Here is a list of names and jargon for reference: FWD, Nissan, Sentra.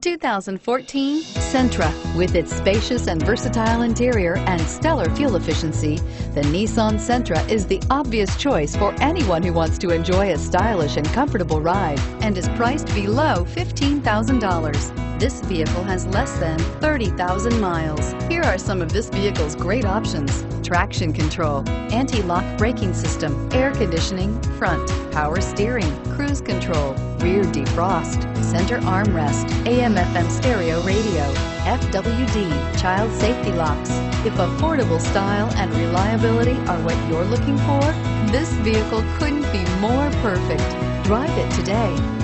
The 2014 Sentra. With its spacious and versatile interior and stellar fuel efficiency, the Nissan Sentra is the obvious choice for anyone who wants to enjoy a stylish and comfortable ride, and is priced below $15,000. This vehicle has less than 30,000 miles. Here are some of this vehicle's great options: traction control, anti-lock braking system, air conditioning, front, power steering, cruise control, rear defrost, center armrest, AM/FM stereo radio, FWD, child safety locks. If affordable style and reliability are what you're looking for, this vehicle couldn't be more perfect. Drive it today.